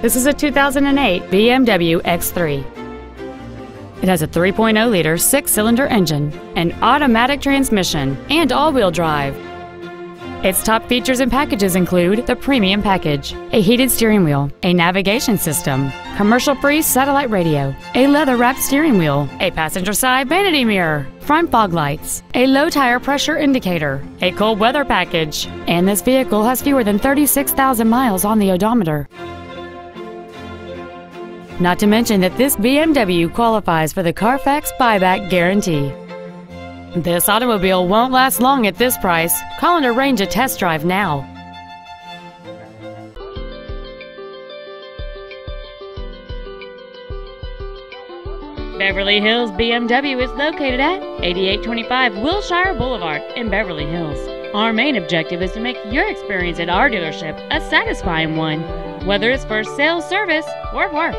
This is a 2008 BMW X3. It has a 3.0-liter six-cylinder engine, an automatic transmission, and all-wheel drive. Its top features and packages include the premium package, a heated steering wheel, a navigation system, commercial-free satellite radio, a leather-wrapped steering wheel, a passenger-side vanity mirror, front fog lights, a low-tire pressure indicator, a cold-weather package, and this vehicle has fewer than 36,000 miles on the odometer. Not to mention that this BMW qualifies for the Carfax buyback guarantee. This automobile won't last long at this price. Call and arrange a test drive now. Beverly Hills BMW is located at 8825 Wilshire Boulevard in Beverly Hills. Our main objective is to make your experience at our dealership a satisfying one, whether it's for sales, service, or work.